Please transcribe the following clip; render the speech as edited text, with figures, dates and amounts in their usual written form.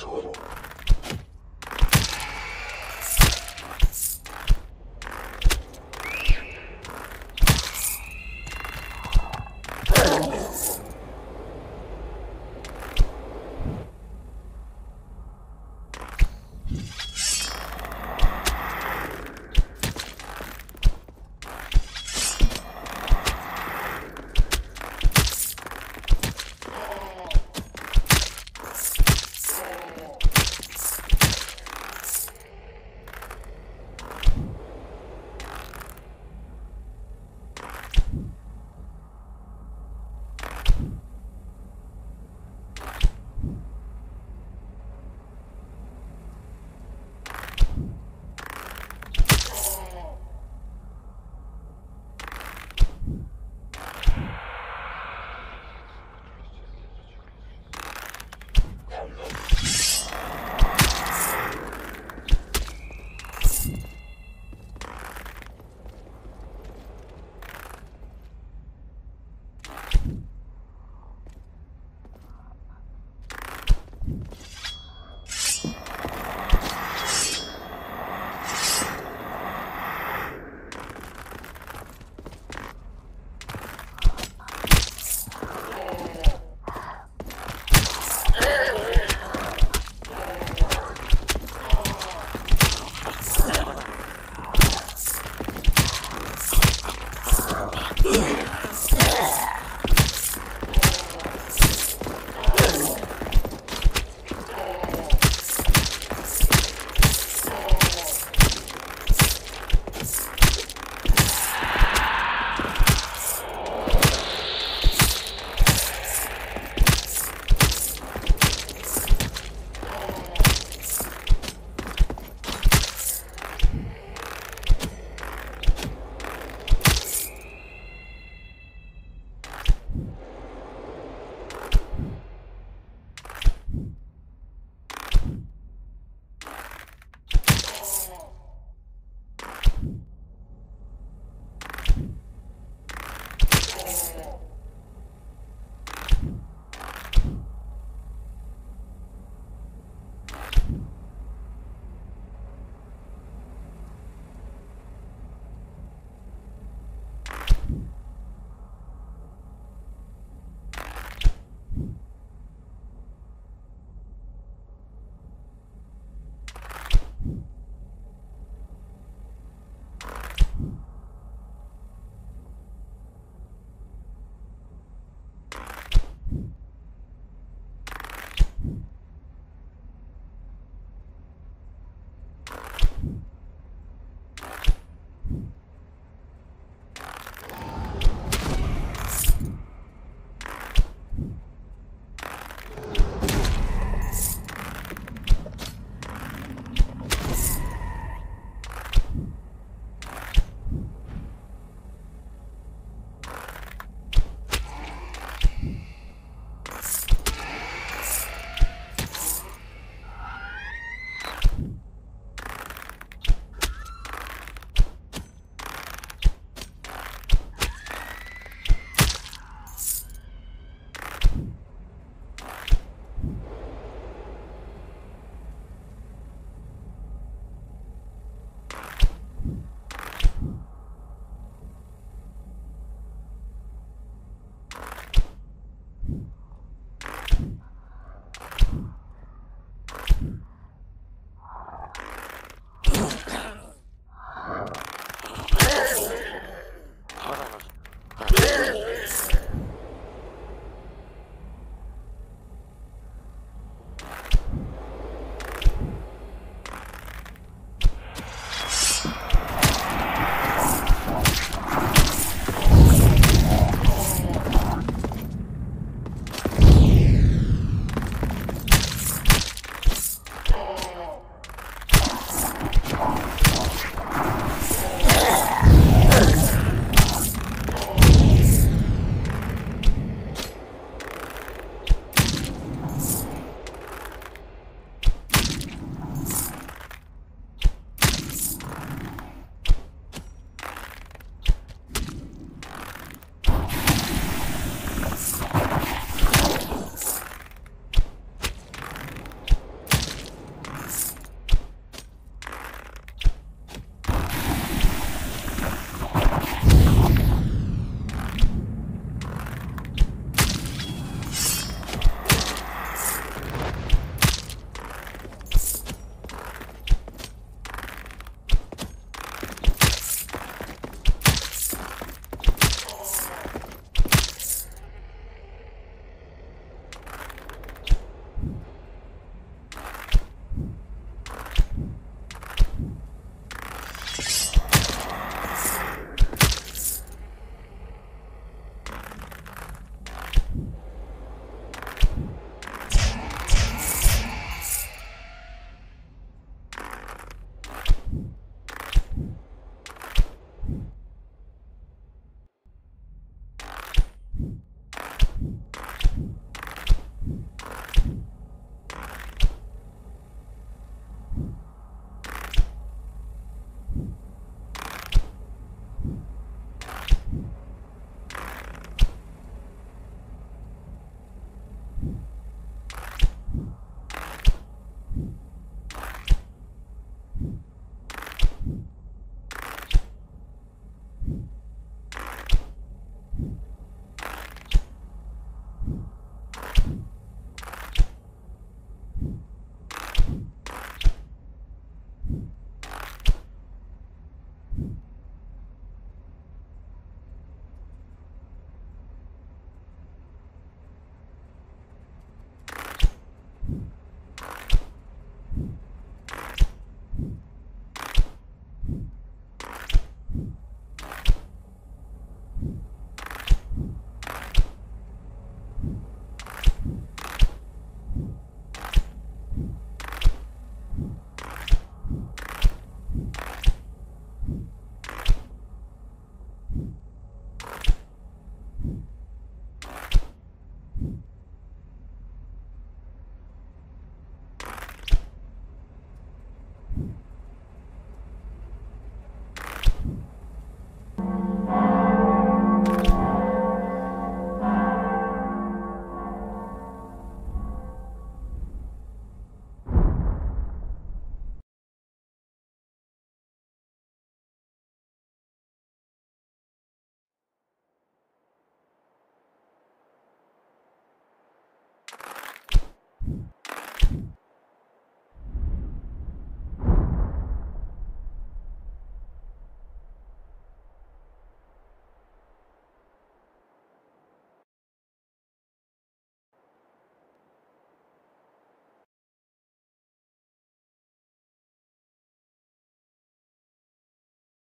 asshole.